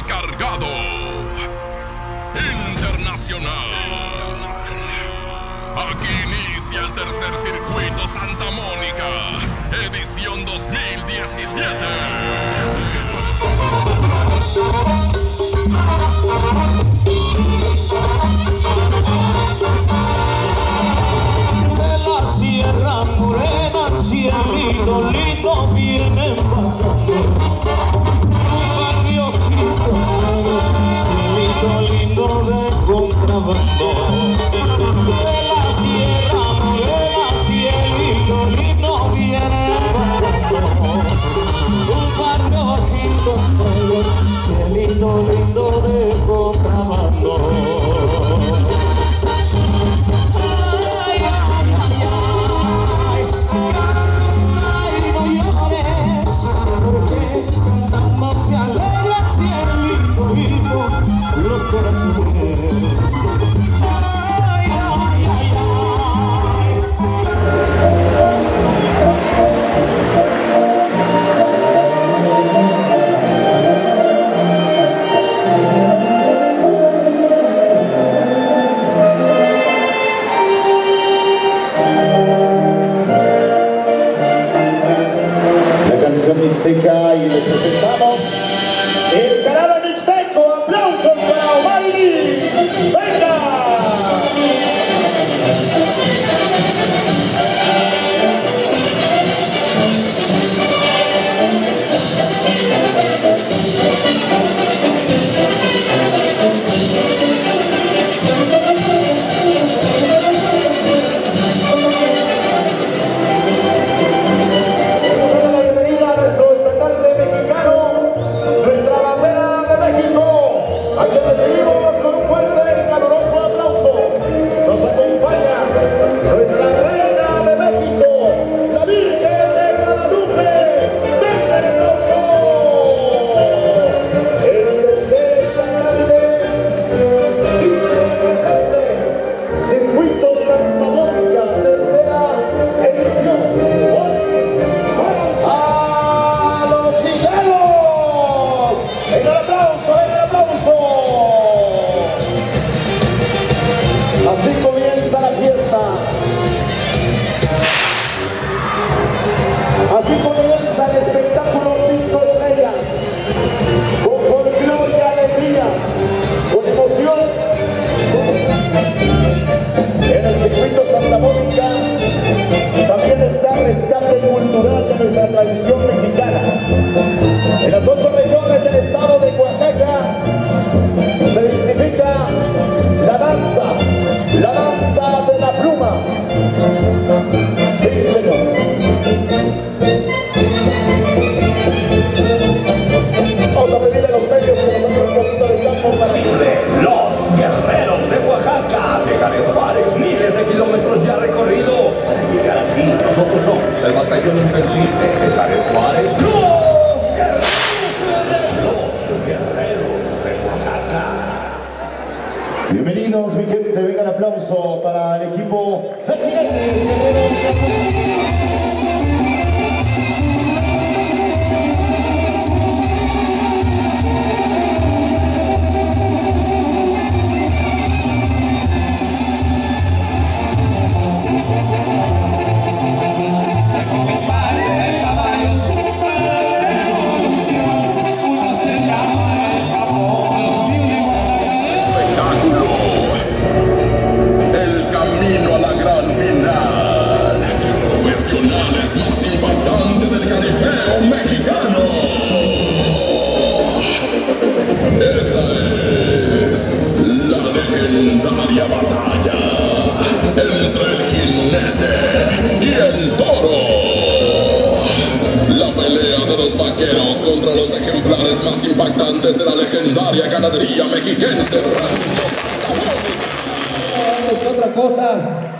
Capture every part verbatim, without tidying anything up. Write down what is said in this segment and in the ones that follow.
recargado. Internacional. Aquí inicia el tercer Circuito Santa Mónica, edición dos mil diecisiete. De la Sierra Morena, si amigo lindo viene pasando. Cielito lindo de contrabando, de la Sierra Morena, cielito lindo viene pasando. Un par de ojitos negros, cielito lindo de contrabando. Los corazones. Ay, ay, ay, ay. La canción Mixteca y les presentamos el Caraba Mixteco. ¡Aplausos para Omar y Liz!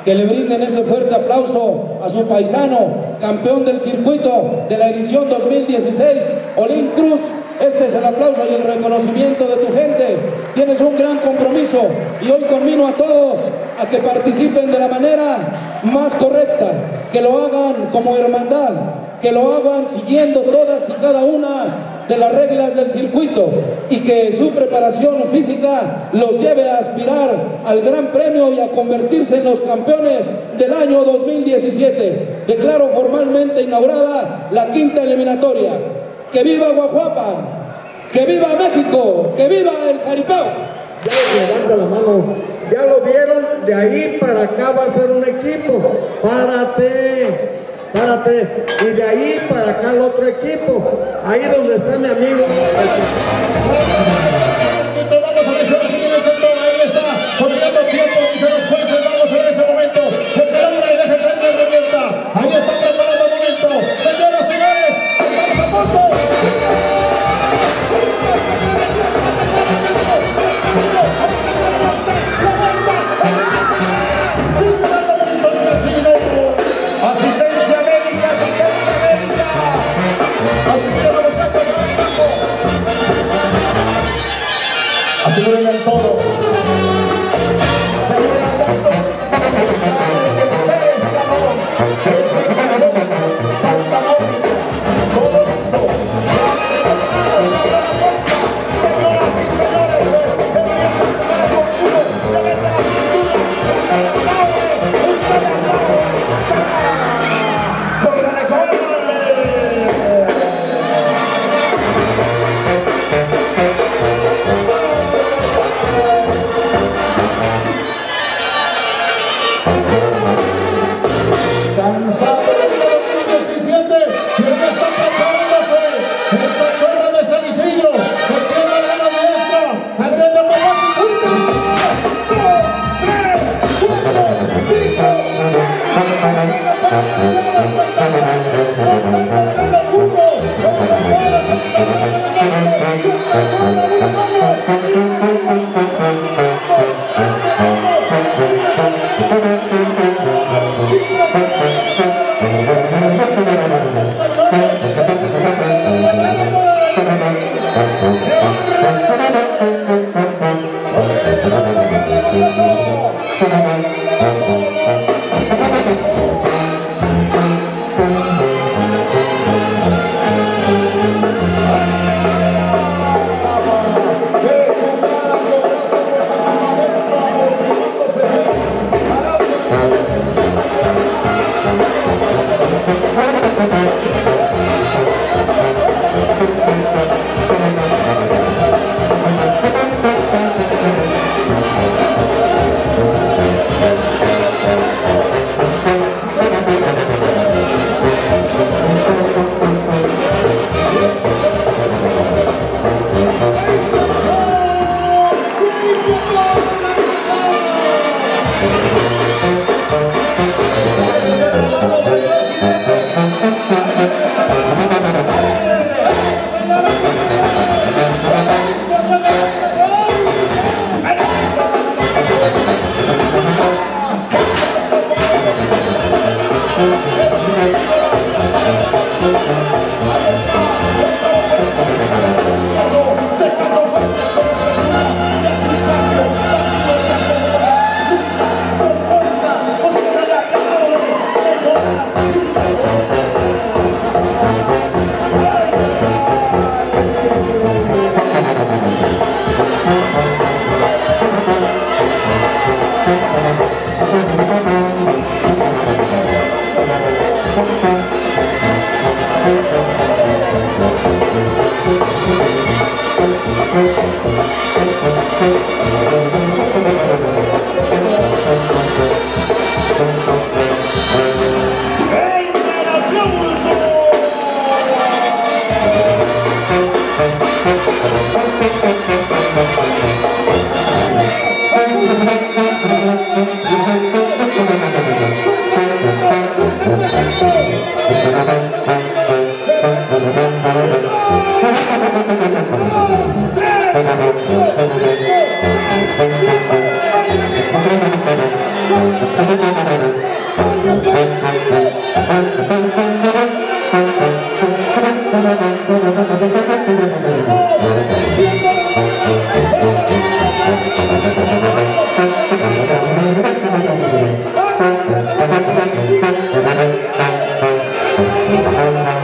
Que le brinden ese fuerte aplauso a su paisano, campeón del circuito de la edición dos mil dieciséis, Olin Cruz. Este es el aplauso y el reconocimiento de tu gente. Tienes un gran compromiso y hoy convino a todos a que participen de la manera más correcta, que lo hagan como hermandad, que lo hagan siguiendo todas y cada una de las reglas del circuito y que su preparación física los lleve a aspirar al Gran Premio y a convertirse en los campeones del año dos mil diecisiete. Declaro formalmente inaugurada la quinta eliminatoria. ¡Que viva Guajuapa! ¡Que viva México! ¡Que viva el Jaripeo! Ya les levanto la mano, ya lo vieron, de ahí para acá va a ser un equipo. ¡Párate! Párate, y de ahí para acá el otro equipo, ahí donde está mi amigo. Thank you.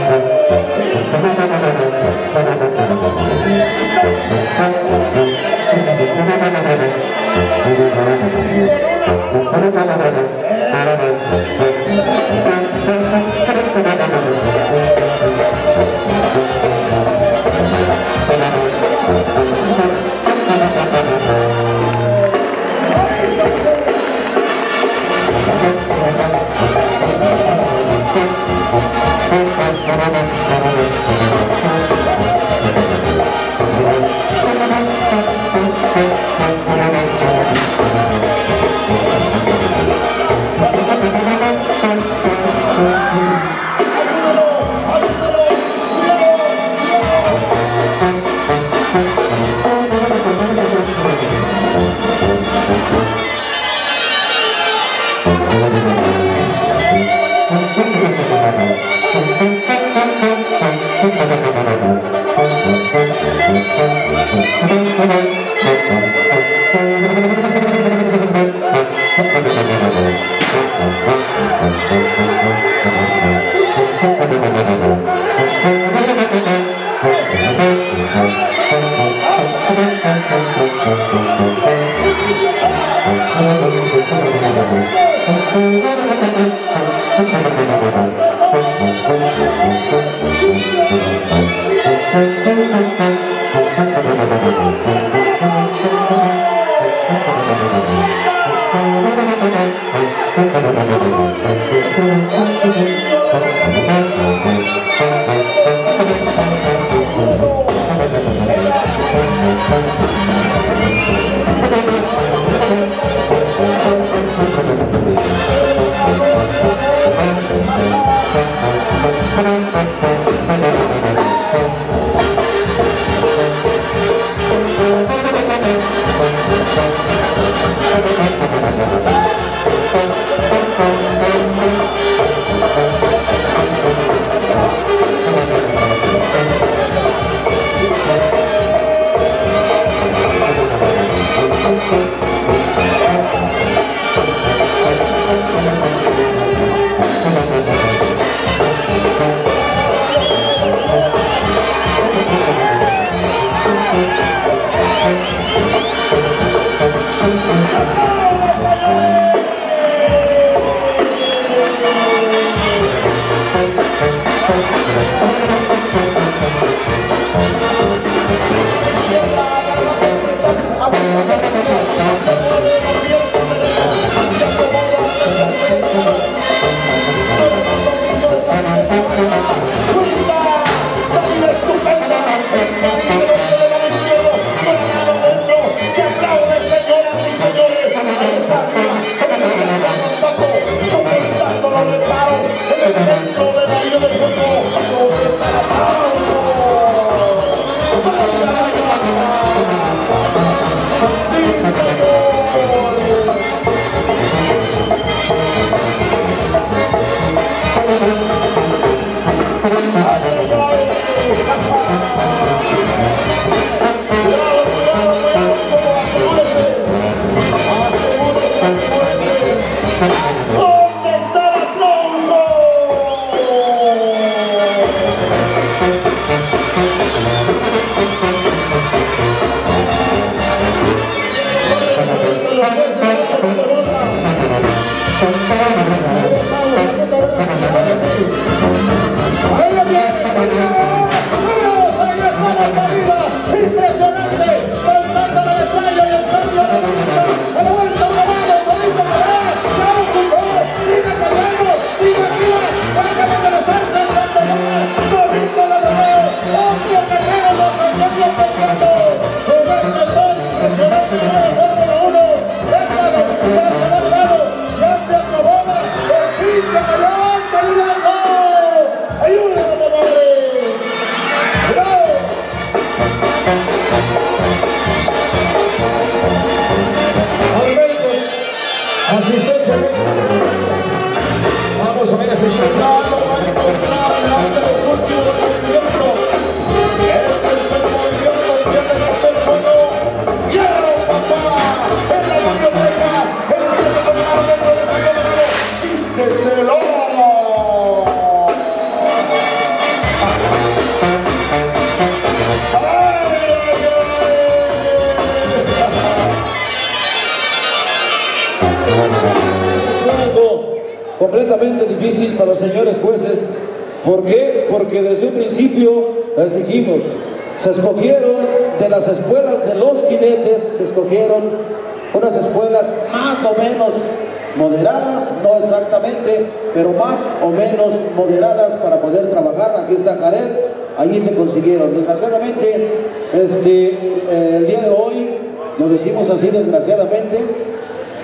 Moderadas para poder trabajar. Aquí está Jared, allí se consiguieron. Desgraciadamente, este, eh, el día de hoy, lo hicimos así desgraciadamente,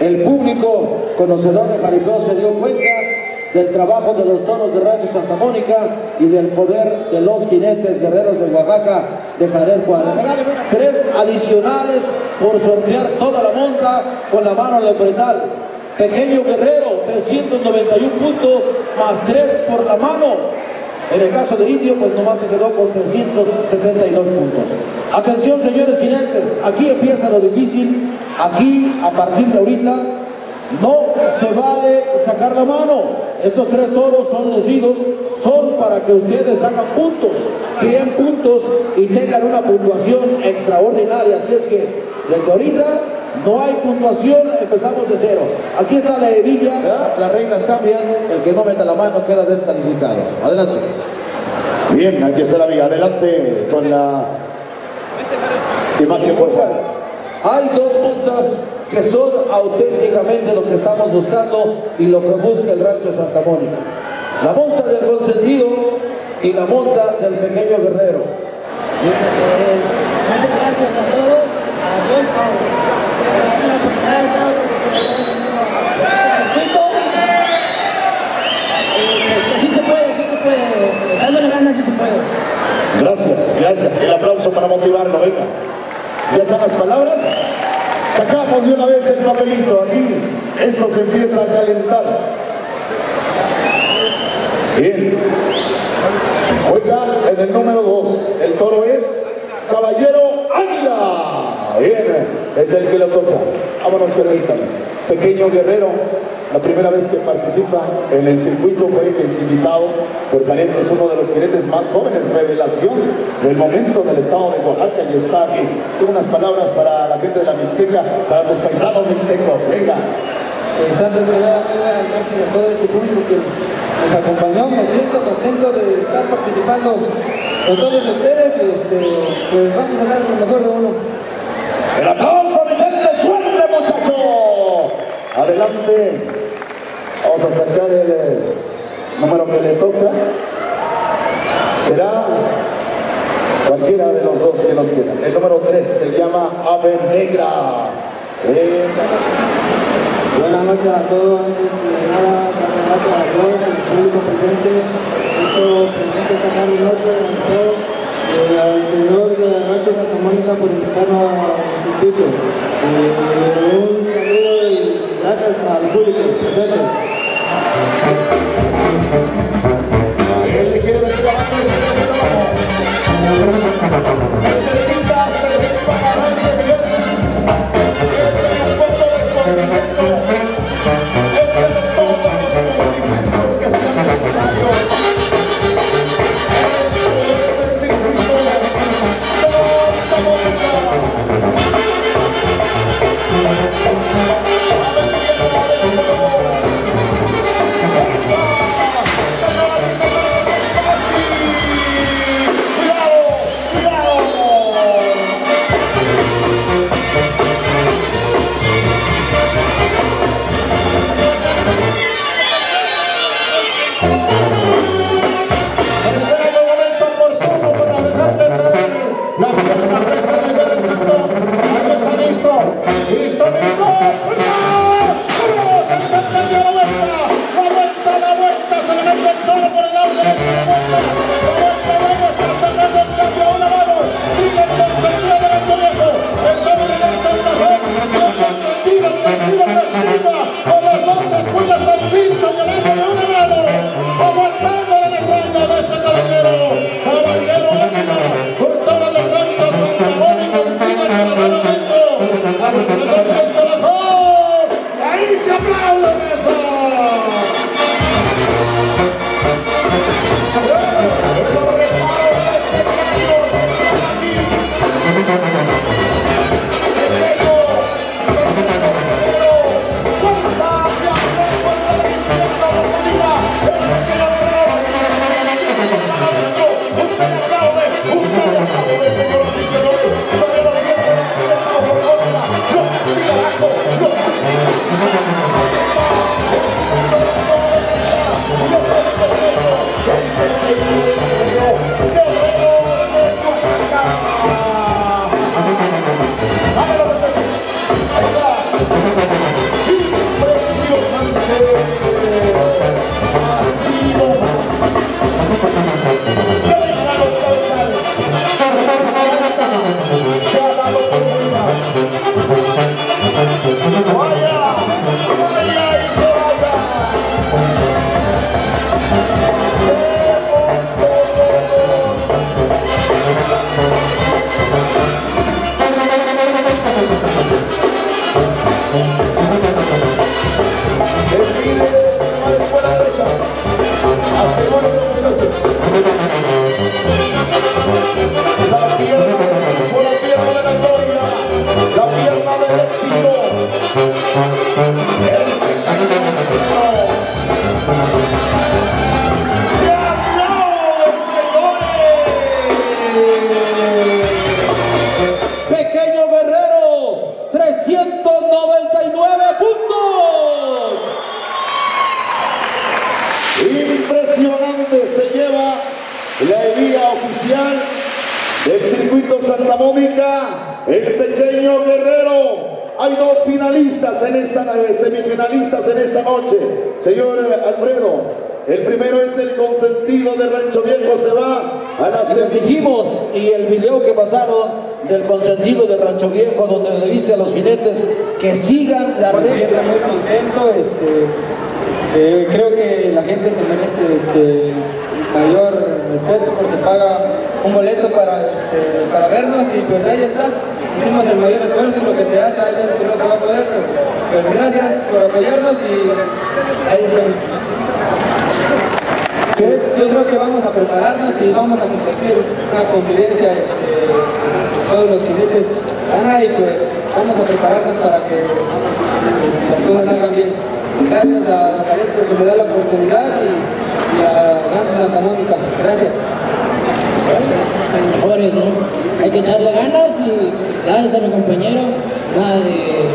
el público conocedor de Jaripeo se dio cuenta del trabajo de los toros de Rancho Santa Mónica y del poder de los jinetes guerreros de Oaxaca de Jared. Tres adicionales por sortear toda la monta con la mano en el pretal. Pequeño Guerrero, trescientos noventa y uno puntos, más tres por la mano. En el caso del indio, pues nomás se quedó con trescientos setenta y dos puntos. Atención, señores jinetes, aquí empieza lo difícil. Aquí, a partir de ahorita, no se vale sacar la mano. Estos tres toros son lucidos, son para que ustedes hagan puntos, creen puntos y tengan una puntuación extraordinaria. Así es que, desde ahorita, no hay puntuación, empezamos de cero. Aquí está la hebilla, ¿verdad? Las reglas cambian, el que no meta la mano queda descalificado. Adelante. Bien, aquí está la viga, adelante con la imagen por favor. Hay dos puntas que son auténticamente lo que estamos buscando y lo que busca el Rancho Santa Mónica. La monta del consentido y la monta del pequeño guerrero. Bien, pues, muchas gracias a todos. Adiós, Pablo. Gracias, gracias. El aplauso para motivarlo, venga. Ya están las palabras. Sacamos de una vez el papelito. Aquí esto se empieza a calentar. Bien. Oiga, en el número dos, el toro es Caballero Águila. Bien, es el que le toca. Vámonos con él también. Pequeño Guerrero, la primera vez que participa en el circuito, fue invitado por Canetes, uno de los jinetes más jóvenes, revelación del momento del estado de Oaxaca, y está aquí. Tengo unas palabras para la gente de la Mixteca, para tus paisanos mixtecos, venga. Buenas tardes, gracias a todo este público que nos acompañó. Me siento contento de estar participando con todos ustedes, este, pues vamos a dar lo mejor de uno. ¡El aplauso, mi gente! ¡Suerte, muchacho! Adelante, vamos a sacar el número que le toca. Será cualquiera de los dos que nos quedan. El número tres se llama Ave Negra. Eh... Buenas noches a todos, gracias a todos, al público presente, esto presente esta tarde noche, al señor de Rancho Santa Mónica por invitarnos al circuito. Eh, un saludo y gracias al público presente. ¡Vamos! Santa Mónica, el Pequeño Guerrero. Hay dos finalistas en esta, semifinalistas en esta noche, señor Alfredo. El primero es el consentido de Rancho Viejo, se va a la semifinal. Les dijimos, y el video que pasaron del consentido de Rancho Viejo, donde le dice a los jinetes que sigan la pues regla. Muy contento, este, eh, creo que la gente se merece este, mayor respeto porque paga un boleto para, este, para vernos, y pues ahí está. Hicimos el mayor esfuerzo en lo que se hace, hay veces que no se va a poder, pero pues gracias por apoyarnos y ahí estamos. Pues yo creo que vamos a prepararnos y vamos a compartir una conferencia este, todos los jinetes, Ana, y pues vamos a prepararnos para que las cosas salgan bien. Gracias a Jared porque me da la oportunidad y, y a Rancho Santa Mónica. Gracias. Mejores, ¿no? Hay que echarle ganas y gracias a mi compañero, nada de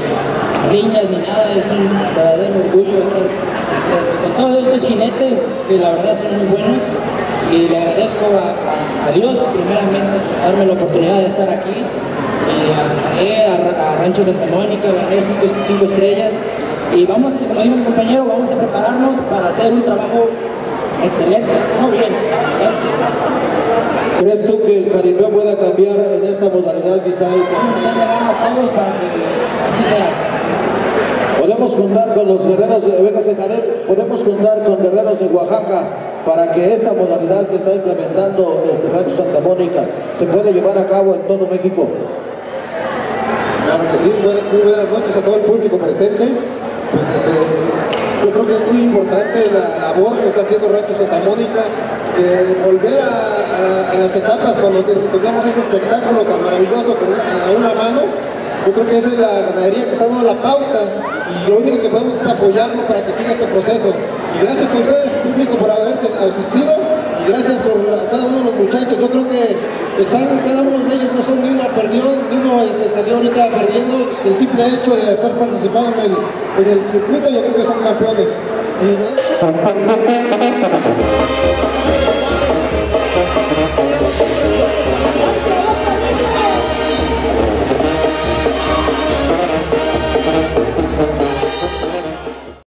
riñas ni nada, es un verdadero orgullo estar con todos estos jinetes que la verdad son muy buenos, y le agradezco a, a, a Dios primeramente por darme la oportunidad de estar aquí, y a, a, a Rancho Santa Mónica, gané cinco, cinco estrellas, y vamos, como dijo mi compañero, vamos a prepararnos para hacer un trabajo excelente, no bien, excelente. ¿Crees tú que el Jaripeo pueda cambiar en esta modalidad que está ahí? Vamos a echarle ganas todos para que así sea. Podemos contar con los guerreros de Vegas de Jared, podemos contar con guerreros de Oaxaca para que esta modalidad que está implementando este Rancho Santa Mónica se pueda llevar a cabo en todo México. Claro que sí, muy buenas noches a todo el público presente. Pues, eh, yo creo que es muy importante la labor que está haciendo Rancho Santa Mónica. Eh, volver a, a, a las etapas cuando tengamos ese espectáculo tan maravilloso con una, a una mano, yo creo que esa es la ganadería que está dando la pauta, y lo único que podemos es apoyarlo para que siga este proceso. Y gracias a ustedes, público, por haber asistido, y gracias por a cada uno de los muchachos. Yo creo que están, cada uno de ellos no son ni una perdión, ni uno salió ahorita perdiendo. El simple hecho de estar participando en el, en el circuito, yo creo que son campeones. Y, ¿no?